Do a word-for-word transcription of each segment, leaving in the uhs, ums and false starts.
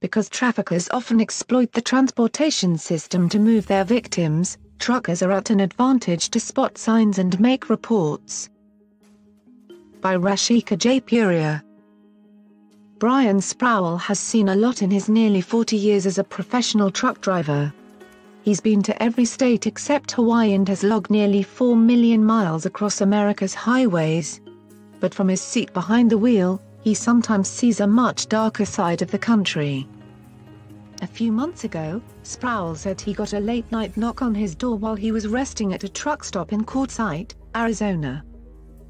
Because traffickers often exploit the transportation system to move their victims, truckers are at an advantage to spot signs and make reports. By Rashika J. Puria. Brian Sproul has seen a lot in his nearly forty years as a professional truck driver. He's been to every state except Hawaii and has logged nearly four million miles across America's highways. But from his seat behind the wheel, he sometimes sees a much darker side of the country. A few months ago, Sproul said he got a late-night knock on his door while he was resting at a truck stop in Quartzsite, Arizona.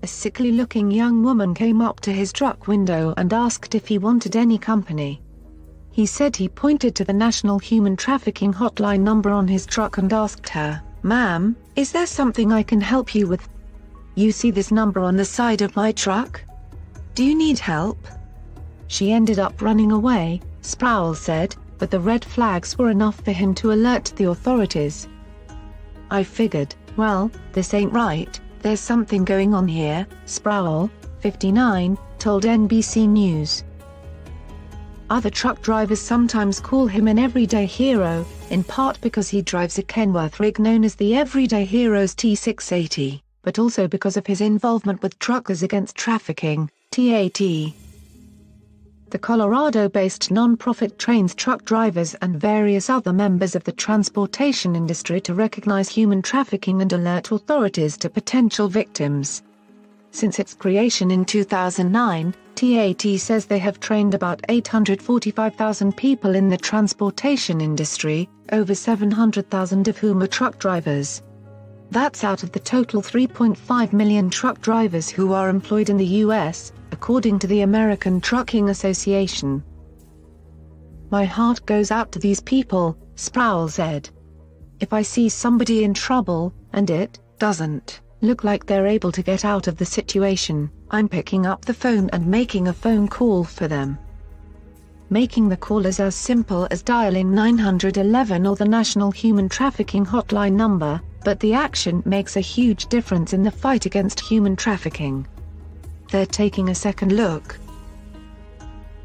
A sickly-looking young woman came up to his truck window and asked if he wanted any company. He said he pointed to the National Human Trafficking Hotline number on his truck and asked her, "Ma'am, is there something I can help you with? You see this number on the side of my truck? Do you need help?" She ended up running away, Sproul said, but the red flags were enough for him to alert the authorities. "I figured, well, this ain't right, there's something going on here," Sproul, fifty-nine, told N B C News. Other truck drivers sometimes call him an everyday hero, in part because he drives a Kenworth rig known as the Everyday Heroes T six eighty, but also because of his involvement with Truckers Against Trafficking, T A T. The Colorado-based nonprofit trains truck drivers and various other members of the transportation industry to recognize human trafficking and alert authorities to potential victims. Since its creation in two thousand nine, T A T says they have trained about eight hundred forty-five thousand people in the transportation industry, over seven hundred thousand of whom are truck drivers. That's out of the total three point five million truck drivers who are employed in the U S, according to the American Trucking Association. "My heart goes out to these people," Sproul said. "If I see somebody in trouble, and it doesn't look like they're able to get out of the situation, I'm picking up the phone and making a phone call for them." Making the call is as simple as dialing nine one one or the National Human Trafficking Hotline number, but the action makes a huge difference in the fight against human trafficking. They're taking a second look.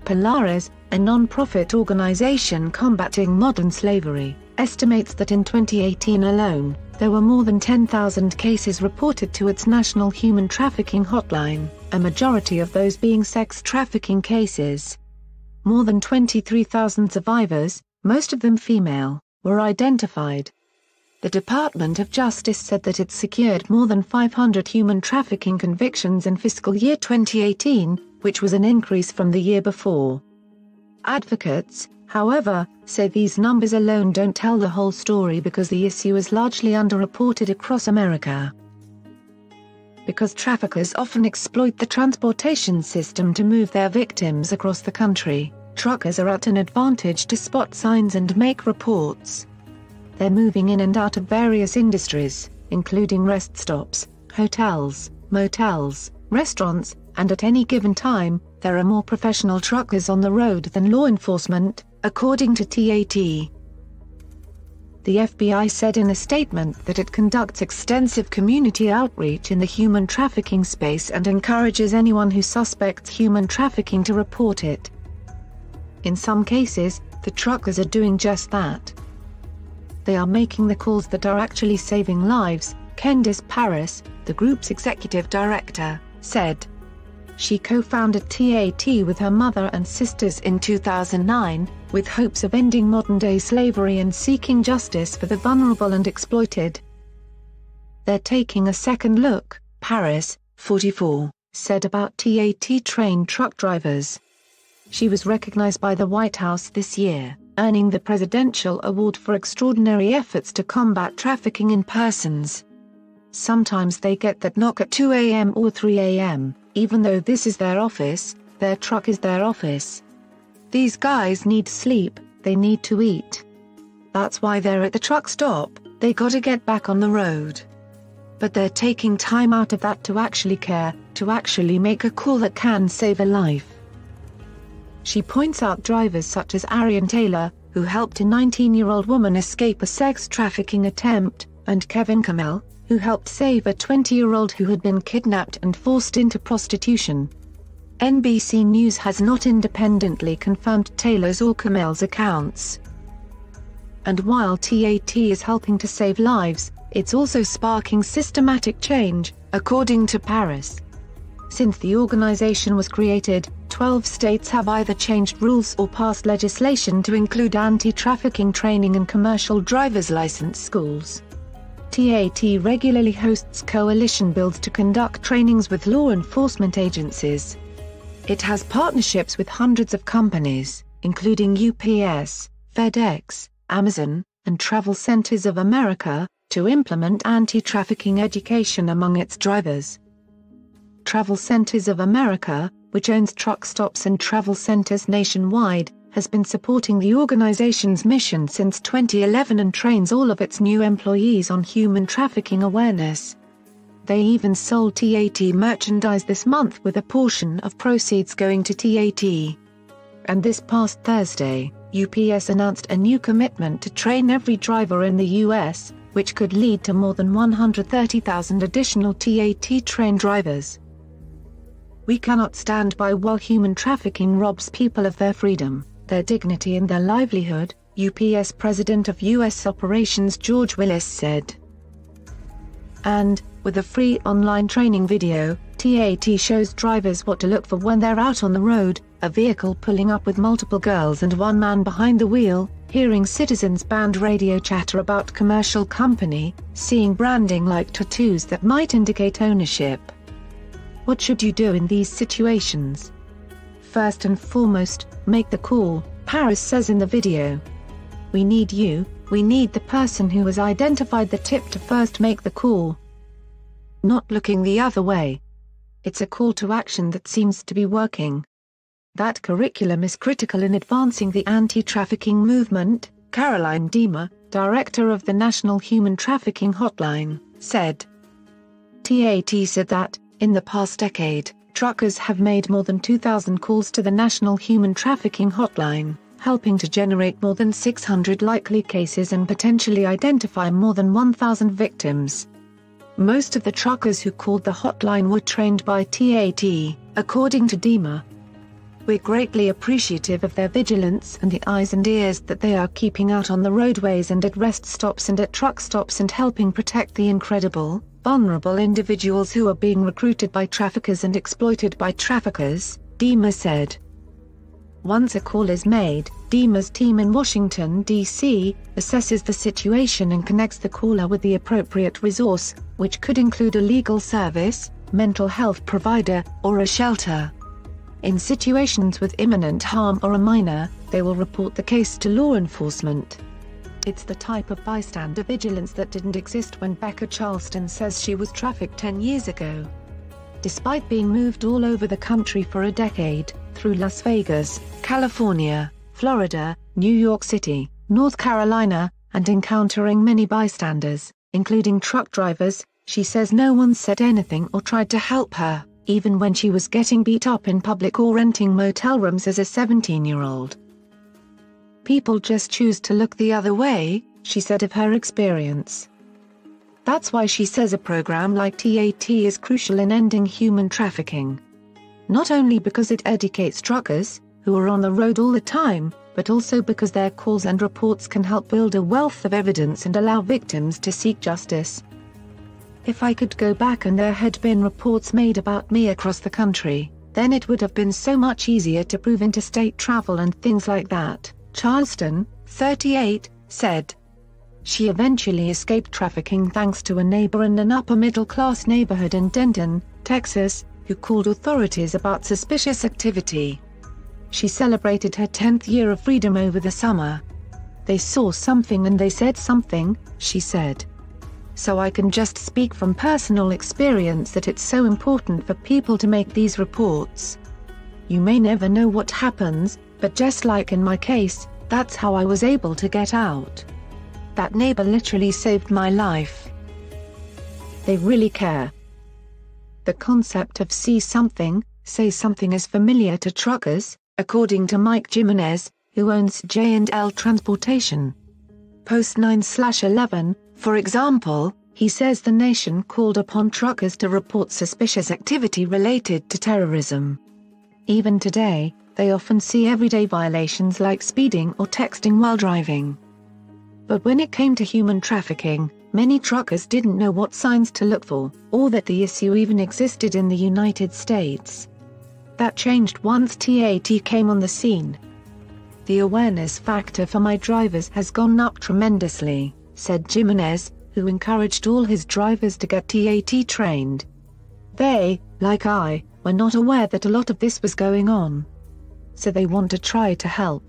Polaris, a non-profit organization combating modern slavery, estimates that in twenty eighteen alone, there were more than ten thousand cases reported to its National Human Trafficking Hotline, a majority of those being sex trafficking cases. More than twenty-three thousand survivors, most of them female, were identified. The Department of Justice said that it secured more than five hundred human trafficking convictions in fiscal year twenty eighteen, which was an increase from the year before. Advocates, however, say these numbers alone don't tell the whole story because the issue is largely underreported across America. Because traffickers often exploit the transportation system to move their victims across the country, truckers are at an advantage to spot signs and make reports. They're moving in and out of various industries, including rest stops, hotels, motels, restaurants, and at any given time, there are more professional truckers on the road than law enforcement, according to T A T. The F B I said in a statement that it conducts extensive community outreach in the human trafficking space and encourages anyone who suspects human trafficking to report it. In some cases, the truckers are doing just that. They are making the calls that are actually saving lives, Kendis Paris, the group's executive director, said. She co-founded T A T with her mother and sisters in two thousand nine, with hopes of ending modern-day slavery and seeking justice for the vulnerable and exploited. "They're taking a second look," Paris, forty-four, said about T A T-trained truck drivers. She was recognized by the White House this year, earning the Presidential Award for extraordinary efforts to combat trafficking in persons. "Sometimes they get that knock at two A M or three A M, even though this is their office, their truck is their office. These guys need sleep, they need to eat. That's why they're at the truck stop, they gotta get back on the road. But they're taking time out of that to actually care, to actually make a call that can save a life." She points out drivers such as Arian Taylor, who helped a nineteen-year-old woman escape a sex trafficking attempt, and Kevin Kamel, who helped save a twenty-year-old who had been kidnapped and forced into prostitution. N B C News has not independently confirmed Taylor's or Kamel's accounts. And while T A T is helping to save lives, it's also sparking systematic change, according to Paris. Since the organization was created, twelve states have either changed rules or passed legislation to include anti-trafficking training and commercial driver's license schools. T A T regularly hosts coalition builds to conduct trainings with law enforcement agencies. It has partnerships with hundreds of companies, including U P S, FedEx, Amazon, and Travel Centers of America, to implement anti-trafficking education among its drivers. Travel Centers of America, which owns truck stops and travel centers nationwide, has been supporting the organization's mission since twenty eleven and trains all of its new employees on human trafficking awareness. They even sold T A T merchandise this month, with a portion of proceeds going to T A T. And this past Thursday, U P S announced a new commitment to train every driver in the U S, which could lead to more than one hundred thirty thousand additional T A T trained drivers. We cannot stand by while human trafficking robs people of their freedom, their dignity and their livelihood, U P S President of U S Operations George Willis said. And, with a free online training video, T A T shows drivers what to look for when they're out on the road, a vehicle pulling up with multiple girls and one man behind the wheel, hearing citizens banned radio chatter about commercial company, seeing branding like tattoos that might indicate ownership. What should you do in these situations? First and foremost, make the call, Paris says in the video. We need you, we need the person who has identified the tip to first make the call. Not looking the other way. It's a call to action that seems to be working. That curriculum is critical in advancing the anti-trafficking movement, Caroline Diemer, director of the National Human Trafficking Hotline, said. T A T said that, in the past decade, truckers have made more than two thousand calls to the National Human Trafficking Hotline, helping to generate more than six hundred likely cases and potentially identify more than one thousand victims. Most of the truckers who called the hotline were trained by T A T, according to Diemer. We're greatly appreciative of their vigilance and the eyes and ears that they are keeping out on the roadways and at rest stops and at truck stops, and helping protect the incredible, vulnerable individuals who are being recruited by traffickers and exploited by traffickers, Diemer said. Once a call is made, Diemer's team in Washington, D C, assesses the situation and connects the caller with the appropriate resource, which could include a legal service, mental health provider, or a shelter. In situations with imminent harm or a minor, they will report the case to law enforcement. It's the type of bystander vigilance that didn't exist when Becca Charleston says she was trafficked ten years ago. Despite being moved all over the country for a decade, through Las Vegas, California, Florida, New York City, North Carolina, and encountering many bystanders, including truck drivers, she says no one said anything or tried to help her, even when she was getting beat up in public or renting motel rooms as a seventeen-year-old. People just choose to look the other way, she said of her experience. That's why she says a program like T A T is crucial in ending human trafficking. Not only because it educates truckers, who are on the road all the time, but also because their calls and reports can help build a wealth of evidence and allow victims to seek justice. If I could go back and there had been reports made about me across the country, then it would have been so much easier to prove interstate travel and things like that, Charleston, thirty-eight, said. She eventually escaped trafficking thanks to a neighbor in an upper-middle-class neighborhood in Denton, Texas, who called authorities about suspicious activity. She celebrated her tenth year of freedom over the summer. They saw something and they said something, she said. So I can just speak from personal experience that it's so important for people to make these reports. You may never know what happens, but just like in my case, that's how I was able to get out. That neighbor literally saved my life. They really care. The concept of see something, say something is familiar to truckers, according to Mike Jimenez, who owns J and L Transportation. Post nine eleven, for example, he says the nation called upon truckers to report suspicious activity related to terrorism. Even today, they often see everyday violations like speeding or texting while driving. But when it came to human trafficking, many truckers didn't know what signs to look for, or that the issue even existed in the United States. That changed once T A T came on the scene. "The awareness factor for my drivers has gone up tremendously," said Jimenez, who encouraged all his drivers to get T A T trained. "They, like I, were not aware that a lot of this was going on. So they want to try to help."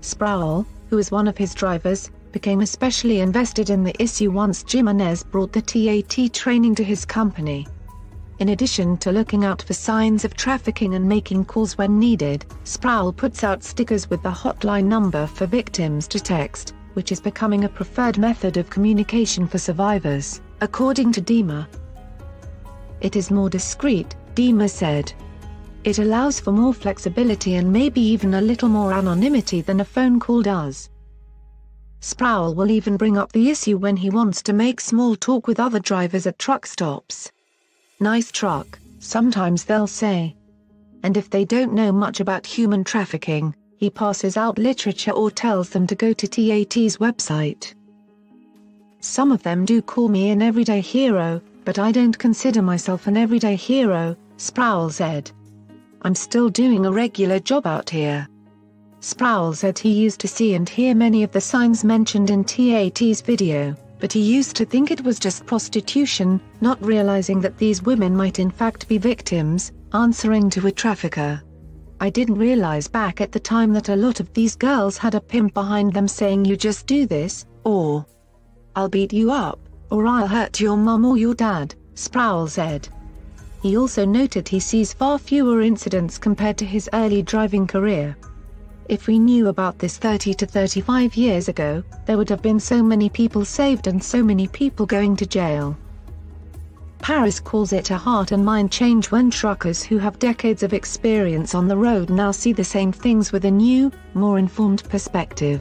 Sproul, who is one of his drivers, became especially invested in the issue once Jimenez brought the T A T training to his company. In addition to looking out for signs of trafficking and making calls when needed, Sproul puts out stickers with the hotline number for victims to text, which is becoming a preferred method of communication for survivors, according to Diemer. "It is more discreet," Diemer said. "It allows for more flexibility and maybe even a little more anonymity than a phone call does." Sproul will even bring up the issue when he wants to make small talk with other drivers at truck stops. "Nice truck," sometimes they'll say. And if they don't know much about human trafficking, he passes out literature or tells them to go to T A T's website. "Some of them do call me an everyday hero, but I don't consider myself an everyday hero," Sproul said. "I'm still doing a regular job out here." Sproul said he used to see and hear many of the signs mentioned in T A T's video, but he used to think it was just prostitution, not realizing that these women might in fact be victims, answering to a trafficker. "I didn't realize back at the time that a lot of these girls had a pimp behind them saying you just do this, or I'll beat you up, or I'll hurt your mom or your dad," Sproul said. He also noted he sees far fewer incidents compared to his early driving career. "If we knew about this thirty to thirty-five years ago, there would have been so many people saved and so many people going to jail." Paris calls it a heart and mind change when truckers who have decades of experience on the road now see the same things with a new, more informed perspective.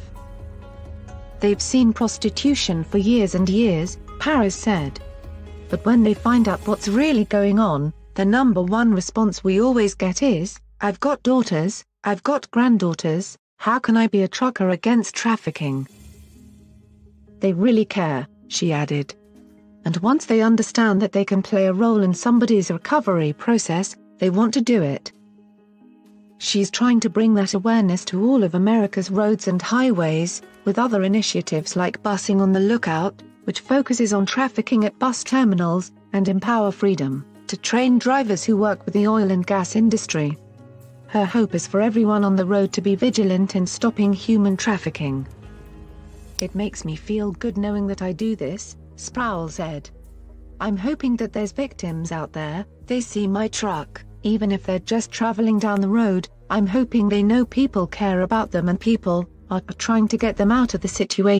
"They've seen prostitution for years and years," Paris said. "But when they find out what's really going on, the number one response we always get is, 'I've got daughters, I've got granddaughters, how can I be a trucker against trafficking?'" "They really care," she added. "And once they understand that they can play a role in somebody's recovery process, they want to do it." She's trying to bring that awareness to all of America's roads and highways, with other initiatives like Busing on the Lookout, which focuses on trafficking at bus terminals, and Empower Freedom, to train drivers who work with the oil and gas industry. Her hope is for everyone on the road to be vigilant in stopping human trafficking. "It makes me feel good knowing that I do this," Sproul said. "I'm hoping that there's victims out there, they see my truck, even if they're just traveling down the road, I'm hoping they know people care about them and people are trying to get them out of the situation."